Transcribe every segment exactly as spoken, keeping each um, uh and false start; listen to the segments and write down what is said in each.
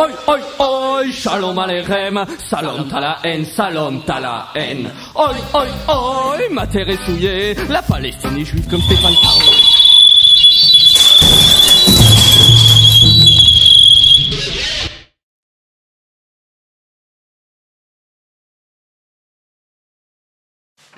Oi, oi, oi, shalom alechem, shalom à la haine, shalom à la haine. Oi, oi, oi, ma terre est souillée, la Palestine est juive comme Stéphane Tarot.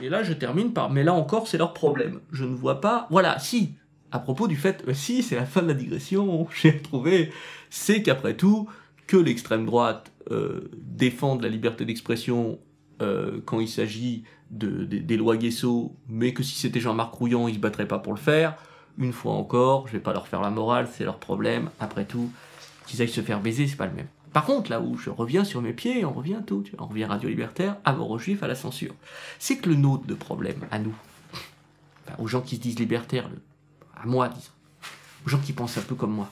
Et là, je termine par « mais là encore, c'est leur problème. Je ne vois pas... » Voilà, si, à propos du fait... Euh, si, c'est la fin de la digression, j'ai retrouvé. C'est qu'après tout, que l'extrême droite euh, défende la liberté d'expression euh, quand il s'agit de, de, des lois Guesso, mais que si c'était Jean-Marc Rouillan, il ne se battrait pas pour le faire. Une fois encore, je ne vais pas leur faire la morale, c'est leur problème. Après tout, qu'ils aillent se faire baiser, c'est pas le même. Par contre, là où je reviens sur mes pieds, on revient tout, on revient Radio Libertaire, à mort aux juifs, à la censure. C'est que le nôtre de problème, à nous, enfin, aux gens qui se disent libertaires, le, à moi, disons, aux gens qui pensent un peu comme moi,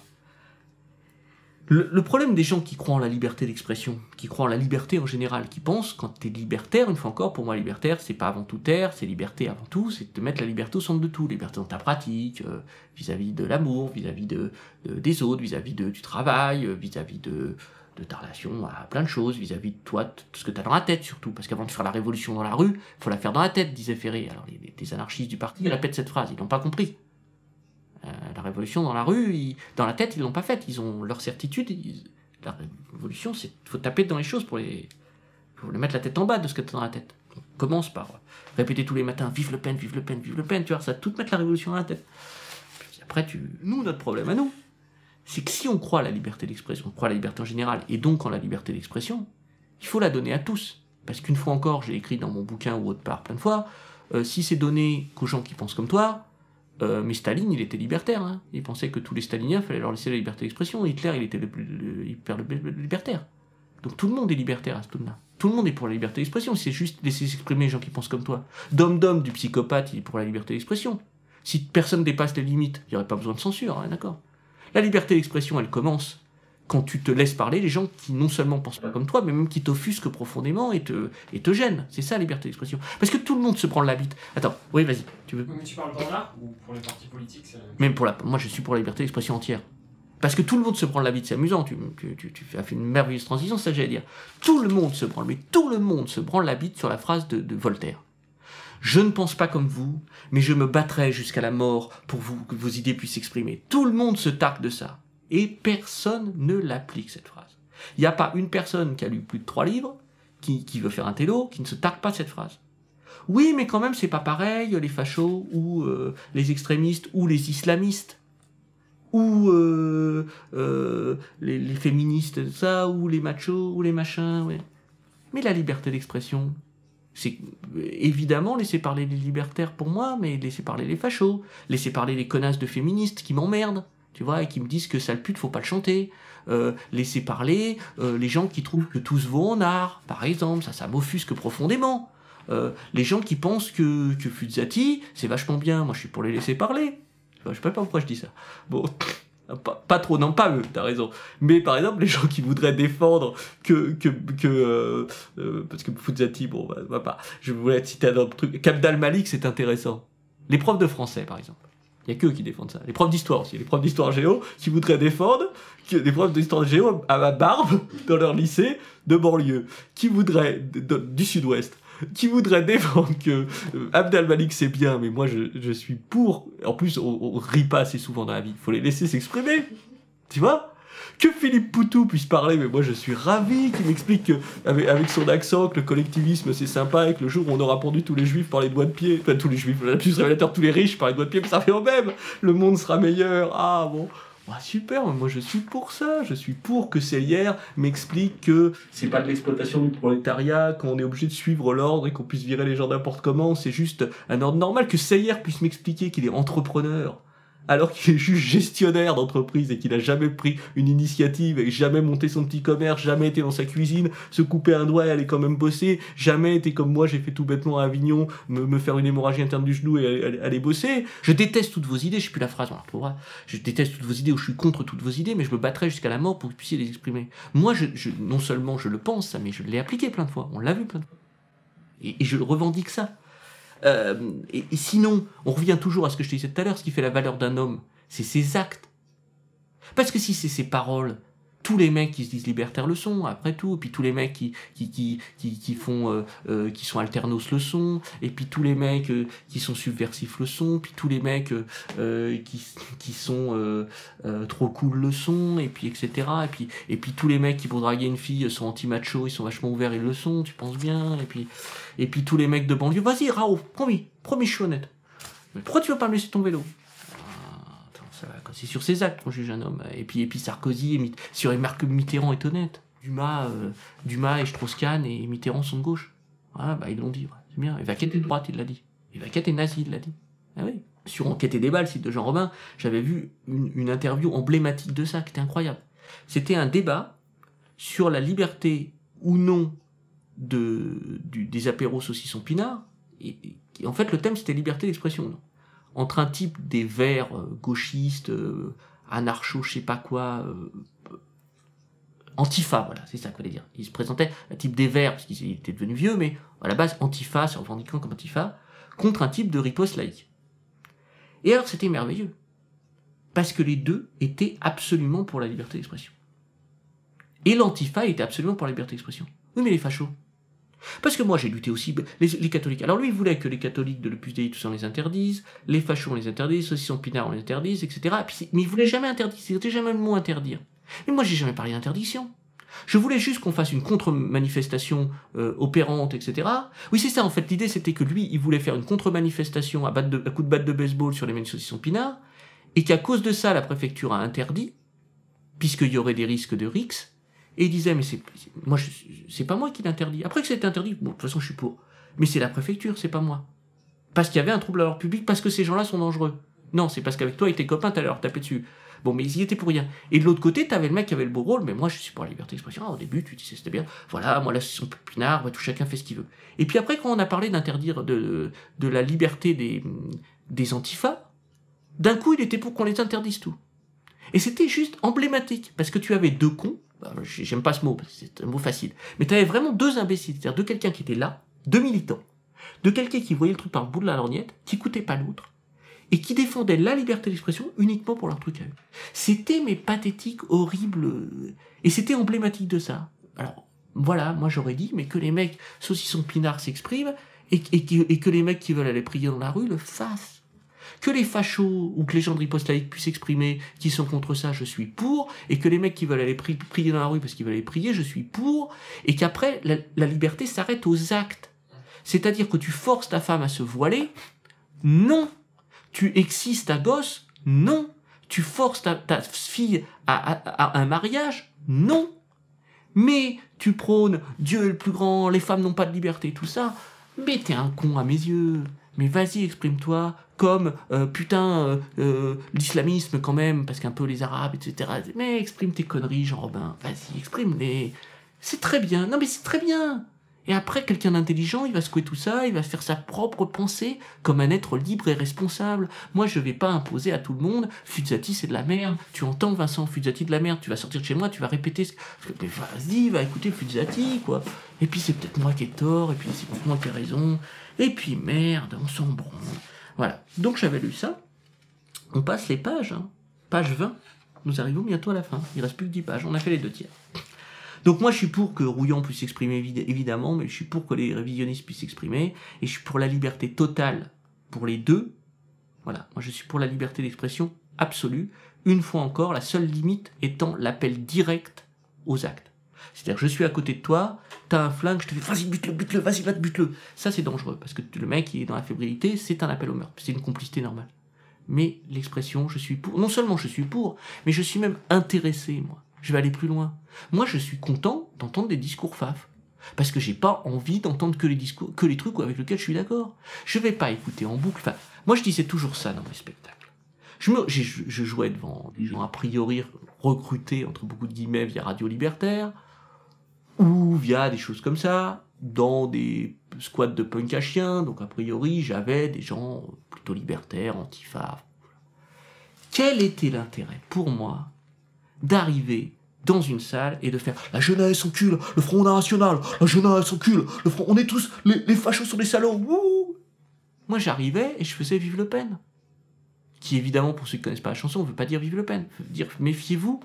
le, le problème des gens qui croient en la liberté d'expression, qui croient en la liberté en général, qui pensent, quand t'es libertaire, une fois encore, pour moi, libertaire, c'est pas avant tout terre, c'est liberté avant tout, c'est de mettre la liberté au centre de tout, liberté dans ta pratique, euh, vis-à-vis de l'amour, vis-à-vis de, de, des autres, vis-à-vis de, du travail, euh, vis-à-vis de... de ta relation à plein de choses, vis-à-vis de toi, tout ce que t'as dans la tête surtout, parce qu'avant de faire la révolution dans la rue, faut la faire dans la tête, disait Ferré. Alors les, les anarchistes du parti répètent cette phrase, ils l'ont pas compris. Euh, la révolution dans la rue, ils, dans la tête, ils l'ont pas faite, ils ont leur certitude, ils, la révolution, c'est faut taper dans les choses pour les, pour les mettre la tête en bas de ce que t'as dans la tête. Donc, commence par répéter tous les matins, vive Le Pen, vive Le Pen, vive Le Pen, tu vois, ça va tout mettre la révolution dans la tête. Puis après, tu, nous, notre problème à nous, c'est que si on croit à la liberté d'expression, on croit à la liberté en général, et donc en la liberté d'expression, il faut la donner à tous. Parce qu'une fois encore, j'ai écrit dans mon bouquin ou autre part plein de fois, euh, si c'est donné qu'aux gens qui pensent comme toi, euh, mais Staline, il était libertaire, hein. Il pensait que tous les staliniens, fallait leur laisser la liberté d'expression, Hitler, il était le, le, hyper libertaire. Donc tout le monde est libertaire à ce tour-là. Tout le monde est pour la liberté d'expression, c'est juste laisser s'exprimer les gens qui pensent comme toi. Dom Dom du psychopathe, il est pour la liberté d'expression. Si personne dépasse les limites, il n'y aurait pas besoin de censure, hein, d'accord ? La liberté d'expression, elle commence quand tu te laisses parler les gens qui non seulement pensent pas comme toi, mais même qui t'offusquent profondément et te, et te gênent. C'est ça, la liberté d'expression. Parce que tout le monde se prend la bite. Attends, oui, vas-y, tu veux... Mais tu parles pour l'art ou pour les partis politiques, c'est... Même pour la... Moi, je suis pour la liberté d'expression entière. Parce que tout le monde se prend la bite, c'est amusant, tu, tu, tu, tu as fait une merveilleuse transition, ça j'allais dire. Tout le monde se branle, mais tout le monde se branle la bite sur la phrase de, de Voltaire. Je ne pense pas comme vous, mais je me battrai jusqu'à la mort pour vous, que vos idées puissent s'exprimer. Tout le monde se targue de ça. Et personne ne l'applique, cette phrase. Il n'y a pas une personne qui a lu plus de trois livres, qui, qui veut faire un télo, qui ne se targue pas de cette phrase. Oui, mais quand même, c'est pas pareil, les fachos, ou euh, les extrémistes, ou les islamistes, ou euh, euh, les, les féministes, ça, ou les machos, ou les machins, ouais. Mais la liberté d'expression... C'est évidemment laisser parler les libertaires pour moi, mais laisser parler les fachos, laisser parler les connasses de féministes qui m'emmerdent, tu vois, et qui me disent que sale pute, faut pas le chanter. Euh, laisser parler euh, les gens qui trouvent que tout se vaut en art, par exemple, ça, ça m'offusque profondément. Euh, les gens qui pensent que, que Fuzati, c'est vachement bien, moi je suis pour les laisser parler. Enfin, je sais pas pourquoi je dis ça. Bon... Pas, pas trop, non, pas eux, t'as raison. Mais par exemple, les gens qui voudraient défendre que... que, que euh, euh, parce que Fuzati, bon, bah, bah, bah, je voulais citer un autre truc. Abd al Malik, c'est intéressant. Les profs de français, par exemple. Il n'y a qu'eux qui défendent ça. Les profs d'histoire aussi. Les profs d'histoire géo qui voudraient défendre que des profs d'histoire géo à ma barbe dans leur lycée de banlieue. Qui voudraient... De, de, du sud-ouest. Qui voudrait défendre que Abd al Malik c'est bien, mais moi je, je suis pour. En plus, on, on rit pas assez souvent dans la vie. Faut les laisser s'exprimer, tu vois. Que Philippe Poutou puisse parler, mais moi je suis ravi qu'il m'explique que, avec, avec son accent, que le collectivisme c'est sympa et que le jour où on aura pendu tous les juifs par les doigts de pied, enfin tous les juifs, le plus révélateur, tous les riches par les doigts de pied, mais ça fait au même. Le monde sera meilleur. Ah bon. Ah, super, moi je suis pour ça, je suis pour que Sayer m'explique que c'est pas de l'exploitation du prolétariat, qu'on est obligé de suivre l'ordre et qu'on puisse virer les gens n'importe comment, c'est juste un ordre normal, que Sayer puisse m'expliquer qu'il est entrepreneur, alors qu'il est juste gestionnaire d'entreprise et qu'il a jamais pris une initiative, et jamais monté son petit commerce, jamais été dans sa cuisine, se couper un doigt et aller quand même bosser, jamais été comme moi, j'ai fait tout bêtement à Avignon, me, me faire une hémorragie interne du genou et aller, aller, aller bosser. Je déteste toutes vos idées, je sais plus la phrase, on la retrouvera. Je déteste toutes vos idées ou je suis contre toutes vos idées, mais je me battrai jusqu'à la mort pour que vous puissiez les exprimer. Moi, je, je, non seulement je le pense, ça, mais je l'ai appliqué plein de fois, on l'a vu plein de fois. Et, et je revendique ça. Euh, et, et sinon, on revient toujours à ce que je te disais tout à l'heure, ce qui fait la valeur d'un homme, c'est ses actes. Parce que si c'est ses paroles, tous les mecs qui se disent libertaires le sont, après tout, et puis tous les mecs qui, qui, qui, qui, qui, font, euh, euh, qui sont alternos le sont, et puis tous les mecs euh, qui sont subversifs le sont, puis tous les mecs euh, qui, qui sont euh, euh, trop cool le sont, et puis et cetera. Et puis, et puis tous les mecs qui pour draguer une fille sont anti-macho, ils sont vachement ouverts, ils le sont, tu penses bien, et puis, et puis tous les mecs de banlieue, vas-y Raoult, promis, promis, je suis honnête. Mais pourquoi tu vas pas me laisser ton vélo? C'est sur ses actes qu'on juge un homme. Et puis, et puis Sarkozy, et sur les marques Mitterrand est honnête. Dumas, euh, Dumas et Strauss-Kahn et Mitterrand sont de gauche. Voilà, bah ils l'ont dit, ouais. C'est bien. Et Vaquette est de droite, il l'a dit. Et Vaquette est nazi, il l'a dit. Ah oui. Sur Enquête et débat, le site de Jean Robin, j'avais vu une, une interview emblématique de ça, qui était incroyable. C'était un débat sur la liberté ou non de, du, des apéros saucissons pinard. Et, et en fait, le thème, c'était liberté d'expression ou non. Entre un type des verts euh, gauchistes, euh, anarcho, je sais pas quoi, euh, euh, antifa, voilà, c'est ça que je voulais dire. Il se présentait, un type des verts, parce qu'il était devenu vieux, mais à la base, antifa, se revendiquant comme antifa, contre un type de riposte laïque. Et alors, c'était merveilleux, parce que les deux étaient absolument pour la liberté d'expression. Et l'antifa était absolument pour la liberté d'expression. Oui, mais les fachos. Parce que moi j'ai lutté aussi, les, les catholiques, alors lui il voulait que les catholiques de l'Opus Dei tout ça on les interdise, les fachos on les interdise, saucissons pinard on les interdise, et cetera. Et puis, mais il voulait jamais interdire, c'était jamais le mot interdire. Mais moi j'ai jamais parlé d'interdiction. Je voulais juste qu'on fasse une contre-manifestation euh, opérante, et cetera. Oui c'est ça en fait, l'idée c'était que lui il voulait faire une contre-manifestation à, à coup de batte de baseball sur les mêmes saucissons pinard, et qu'à cause de ça la préfecture a interdit, puisqu'il y aurait des risques de rixes. Et il disait, mais c'est moi, c'est pas moi qui l'interdis. Après que c'est interdit, bon, de toute façon, je suis pour. Mais c'est la préfecture, c'est pas moi. Parce qu'il y avait un trouble à l'ordre public, parce que ces gens-là sont dangereux. Non, c'est parce qu'avec toi et tes copains, t'allais leur taper dessus. Bon, mais ils y étaient pour rien. Et de l'autre côté, t'avais le mec qui avait le beau rôle, mais moi, je suis pour la liberté d'expression. Ah, au début, tu disais, c'était bien. Voilà, moi, là, c'est son pinard, bah, tout chacun fait ce qu'il veut. Et puis après, quand on a parlé d'interdire de, de la liberté des, des antifas, d'un coup, il était pour qu'on les interdise tout. Et c'était juste emblématique, parce que tu avais deux cons. J'aime pas ce mot, parce que c'est un mot facile. Mais t'avais vraiment deux imbéciles, c'est-à-dire de quelqu'un qui était là, deux militants, de quelqu'un qui voyait le truc par le bout de la lorgnette, qui coûtait pas l'autre, et qui défendait la liberté d'expression uniquement pour leur truc à eux. C'était, mais pathétique, horrible, et c'était emblématique de ça. Alors, voilà, moi j'aurais dit, mais que les mecs saucissons pinards s'expriment, et, et, et que les mecs qui veulent aller prier dans la rue le fassent. Que les fachos ou que les gens de riposte laïque puissent s'exprimer, qui sont contre ça, je suis pour, et que les mecs qui veulent aller pri prier dans la rue parce qu'ils veulent aller prier, je suis pour, et qu'après, la, la liberté s'arrête aux actes. C'est-à-dire que tu forces ta femme à se voiler, non. Tu excises ta gosse, non. Tu forces ta, ta fille à, à, à un mariage, non. Mais tu prônes Dieu est le plus grand, les femmes n'ont pas de liberté, tout ça, mais t'es un con à mes yeux. Mais vas-y, exprime-toi comme, euh, putain, euh, euh, l'islamisme quand même, parce qu'un peu les Arabes, et cetera. Mais exprime tes conneries, Jean Robin, vas-y, exprime-les. C'est très bien, non mais c'est très bien. Et après, quelqu'un d'intelligent, il va secouer tout ça, il va faire sa propre pensée comme un être libre et responsable. Moi, je vais pas imposer à tout le monde, Fuzati, c'est de la merde. Tu entends, Vincent, Fuzati, de la merde. Tu vas sortir de chez moi, tu vas répéter ce que... Mais vas-y, va écouter Fuzati, quoi. Et puis, c'est peut-être moi qui ai tort, et puis c'est peut-être moi qui ai raison. Et puis, merde, on s'en branle. Voilà. Donc, j'avais lu ça. On passe les pages, hein. Page vingt. Nous arrivons bientôt à la fin. Il reste plus que dix pages. On a fait les deux tiers. Donc moi je suis pour que Rouillan puisse s'exprimer évidemment, mais je suis pour que les révisionnistes puissent s'exprimer, et je suis pour la liberté totale pour les deux. Voilà, moi je suis pour la liberté d'expression absolue, une fois encore, la seule limite étant l'appel direct aux actes. C'est-à-dire je suis à côté de toi, t'as un flingue, je te fais vas-y bute-le, bute-le, vas-y va te bute-le. Ça c'est dangereux, parce que le mec il est dans la fébrilité, c'est un appel au meurtre, c'est une complicité normale. Mais l'expression je suis pour, non seulement je suis pour, mais je suis même intéressé moi. Je vais aller plus loin. Moi, je suis content d'entendre des discours faf. Parce que j'ai pas envie d'entendre que les discours, que les trucs avec lesquels je suis d'accord. Je vais pas écouter en boucle. Enfin, moi, je disais toujours ça dans mes spectacles. Je, me, je, je jouais devant des gens a priori recrutés, entre beaucoup de guillemets, via Radio Libertaire, ou via des choses comme ça, dans des squats de punk à chiens. Donc, a priori, j'avais des gens plutôt libertaires, antifa. Quel était l'intérêt pour moi d'arriver dans une salle et de faire la jeunesse encule, le Front National, la jeunesse encule, le Front, on est tous, les, les fachos sont des salauds, wouh! Moi j'arrivais et je faisais Vive Le Pen. Qui évidemment, pour ceux qui ne connaissent pas la chanson, on ne veut pas dire Vive Le Pen, on veut dire méfiez-vous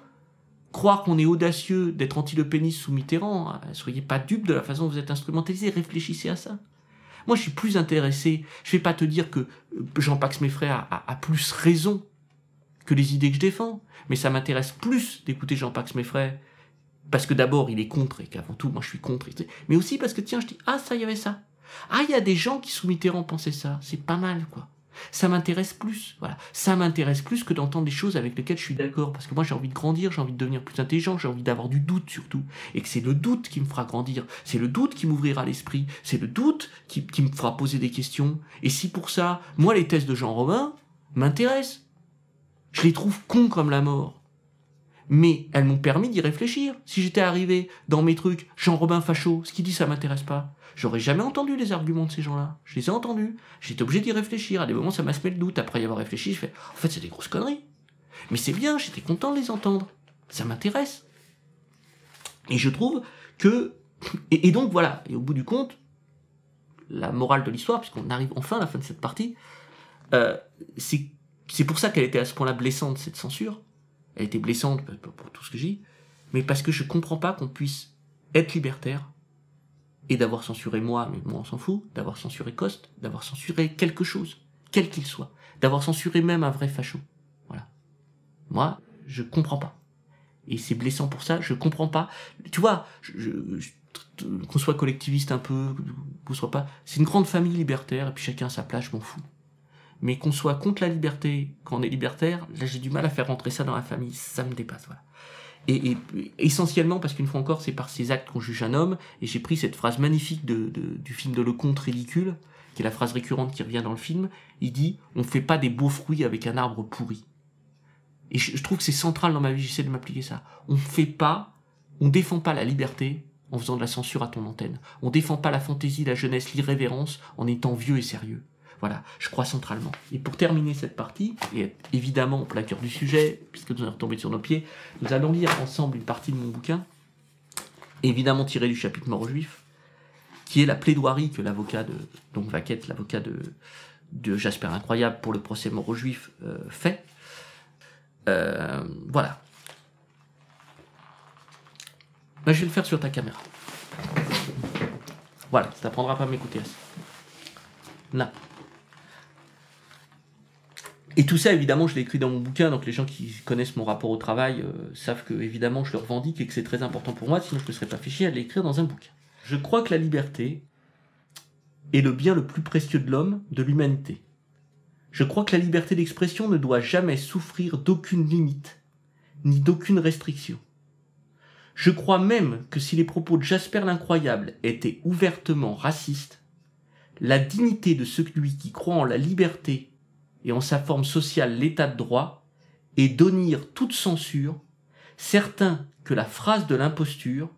croire qu'on est audacieux d'être anti-lepéniste sous Mitterrand, soyez pas dupes de la façon dont vous êtes instrumentalisés, réfléchissez à ça. Moi, je suis plus intéressé, je ne vais pas te dire que Jean-Pax Méfret a, a, a plus raison que les idées que je défends, mais ça m'intéresse plus d'écouter Jean-Pax Méfret, parce que d'abord, il est contre, et qu'avant tout, moi, je suis contre, mais aussi parce que, tiens, je dis, ah, ça, il y avait ça. Ah, il y a des gens qui, sous Mitterrand, pensaient ça. C'est pas mal, quoi. Ça m'intéresse plus, voilà. Ça m'intéresse plus que d'entendre des choses avec lesquelles je suis d'accord, parce que moi, j'ai envie de grandir, j'ai envie de devenir plus intelligent, j'ai envie d'avoir du doute, surtout. Et que c'est le doute qui me fera grandir, c'est le doute qui m'ouvrira l'esprit, c'est le doute qui, qui me fera poser des questions. Et si pour ça, moi, les thèses de Jean Robin m'intéressent, je les trouve cons comme la mort. Mais elles m'ont permis d'y réfléchir. Si j'étais arrivé dans mes trucs, Jean Robin facho, ce qu'il dit, ça m'intéresse pas. J'aurais jamais entendu les arguments de ces gens-là. Je les ai entendus. J'étais obligé d'y réfléchir. À des moments, ça m'a semé le doute. Après y avoir réfléchi, je fais, en fait, c'est des grosses conneries. Mais c'est bien, j'étais content de les entendre. Ça m'intéresse. Et je trouve que... Et, et donc, voilà. Et au bout du compte, la morale de l'histoire, puisqu'on arrive enfin à la fin de cette partie, euh, c'est c'est pour ça qu'elle était à ce point-là blessante, cette censure. Elle était blessante pour tout ce que j'ai, mais parce que je comprends pas qu'on puisse être libertaire et d'avoir censuré moi, mais moi on s'en fout, d'avoir censuré Coste, d'avoir censuré quelque chose, quel qu'il soit, d'avoir censuré même un vrai facho. Voilà. Moi, je comprends pas. Et c'est blessant pour ça, je comprends pas. Tu vois, je, je, je, qu'on soit collectiviste un peu, qu'on soit pas, c'est une grande famille libertaire, et puis chacun à sa place, je m'en fous. Mais qu'on soit contre la liberté, quand on est libertaire, là j'ai du mal à faire rentrer ça dans la famille, ça me dépasse, voilà. Et, et essentiellement, parce qu'une fois encore, c'est par ses actes qu'on juge un homme, et j'ai pris cette phrase magnifique de, de, du film de Le Comte Ridicule, qui est la phrase récurrente qui revient dans le film, il dit « on fait pas des beaux fruits avec un arbre pourri ». Et je, je trouve que c'est central dans ma vie, j'essaie de m'appliquer ça. On fait pas, on défend pas la liberté en faisant de la censure à ton antenne. On défend pas la fantaisie, la jeunesse, l'irrévérence en étant vieux et sérieux. Voilà, je crois centralement. Et pour terminer cette partie, et évidemment en plein cœur du sujet, puisque nous sommes retombés sur nos pieds, nous allons lire ensemble une partie de mon bouquin, évidemment tirée du chapitre Mort aux Juifs, qui est la plaidoirie que l'avocat de donc Vaquette, l'avocat de, de Jasper Incroyable pour le procès Mort aux Juifs euh, fait. Euh, voilà. Bah, je vais le faire sur ta caméra. Voilà, ça t'apprendra pas à m'écouter. Là. Et tout ça, évidemment, je l'ai écrit dans mon bouquin, donc les gens qui connaissent mon rapport au travail euh, savent que, évidemment, je le revendique et que c'est très important pour moi, sinon je ne me serais pas fait chier à l'écrire dans un bouquin. Je crois que la liberté est le bien le plus précieux de l'homme, de l'humanité. Je crois que la liberté d'expression ne doit jamais souffrir d'aucune limite, ni d'aucune restriction. Je crois même que si les propos de Jasper l'Incroyable étaient ouvertement racistes, la dignité de celui qui croit en la liberté et en sa forme sociale l'état de droit, et d'honnir toute censure, certain que la phrase de l'imposture,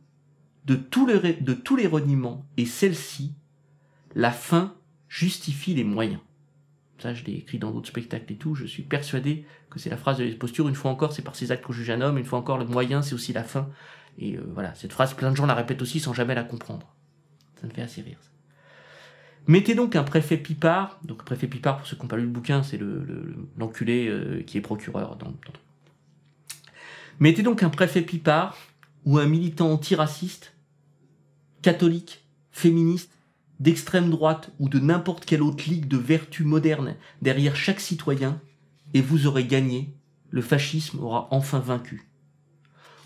de, de tous les reniements, et celle-ci, la fin justifie les moyens. Ça, je l'ai écrit dans d'autres spectacles et tout, je suis persuadé que c'est la phrase de l'imposture, une fois encore, c'est par ses actes qu'on juge un homme, une fois encore, le moyen, c'est aussi la fin. Et euh, voilà, cette phrase, plein de gens la répètent aussi sans jamais la comprendre. Ça me fait assez rire, ça. Mettez donc un préfet Pipard, donc préfet Pipard pour ceux qui n'ont pas lu le bouquin, c'est l'enculé le, le, euh, qui est procureur. Dans, dans... Mettez donc un préfet Pipard ou un militant antiraciste, catholique, féministe, d'extrême droite ou de n'importe quelle autre ligue de vertu moderne derrière chaque citoyen et vous aurez gagné, le fascisme aura enfin vaincu.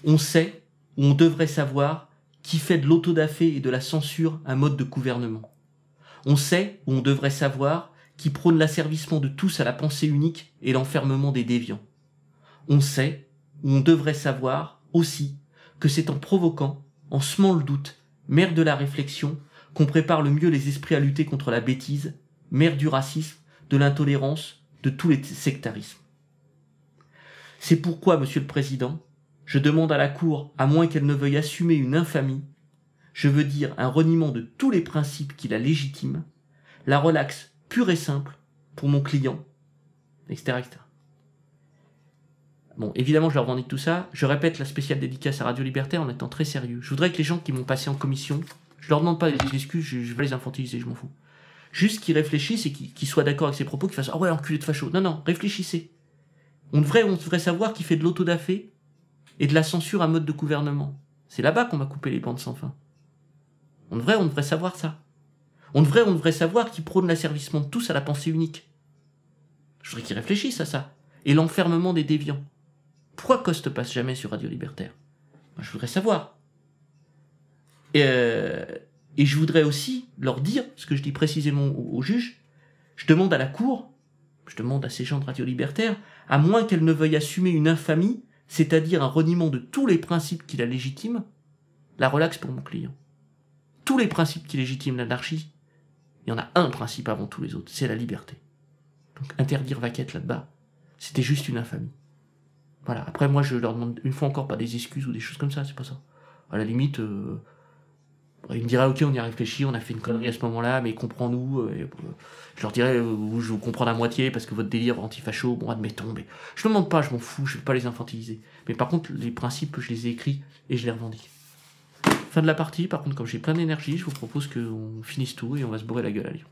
On sait, ou on devrait savoir, qui fait de l'autodafé et de la censure un mode de gouvernement. On sait, ou on devrait savoir, qui prône l'asservissement de tous à la pensée unique et l'enfermement des déviants. On sait, ou on devrait savoir, aussi, que c'est en provoquant, en semant le doute, mère de la réflexion, qu'on prépare le mieux les esprits à lutter contre la bêtise, mère du racisme, de l'intolérance, de tous les sectarismes. C'est pourquoi, Monsieur le Président, je demande à la Cour, à moins qu'elle ne veuille assumer une infamie, je veux dire un reniement de tous les principes qui la légitiment, la relaxe pure et simple pour mon client, et cetera et cetera. Bon, évidemment, je leur revendique tout ça. Je répète la spéciale dédicace à Radio Libertaire en étant très sérieux. Je voudrais que les gens qui m'ont passé en commission, je leur demande pas des excuses, je, je vais les infantiliser, je m'en fous. Juste qu'ils réfléchissent et qu'ils qu'ils soient d'accord avec ces propos, qu'ils fassent « Ah ouais, enculé de facho ». Non, non, réfléchissez. On devrait, on devrait savoir qui fait de l'autodafé et de la censure à mode de gouvernement. C'est là-bas qu'on va couper les bandes sans fin. On devrait, on devrait savoir ça. On devrait, on devrait savoir qui prône l'asservissement de tous à la pensée unique. Je voudrais qu'ils réfléchissent à ça. Et l'enfermement des déviants. Pourquoi Coste passe jamais sur Radio Libertaire? Moi, je voudrais savoir. Et, euh, et je voudrais aussi leur dire, ce que je dis précisément aux, aux juges, je demande à la Cour, je demande à ces gens de Radio Libertaire, à moins qu'elle ne veuille assumer une infamie, c'est-à-dire un reniement de tous les principes qui la légitiment, la relaxe pour mon client. Tous les principes qui légitiment l'anarchie, il y en a un principe avant tous les autres, c'est la liberté. Donc interdire Vaquette là-bas, c'était juste une infamie. Voilà, après moi je leur demande une fois encore pas des excuses ou des choses comme ça, c'est pas ça. À la limite, euh, ils me diraient ok on y a réfléchi, on a fait une connerie à ce moment-là, mais comprends-nous. Euh, je leur dirais, euh, je vous comprends à moitié parce que votre délire antifacho, bon admettons, mais je ne demande pas, je m'en fous, je ne vais pas les infantiliser. Mais par contre les principes je les ai écrits et je les revendique. Fin de la partie, par contre comme j'ai plein d'énergie, je vous propose qu'on finisse tout et on va se bourrer la gueule à Lyon.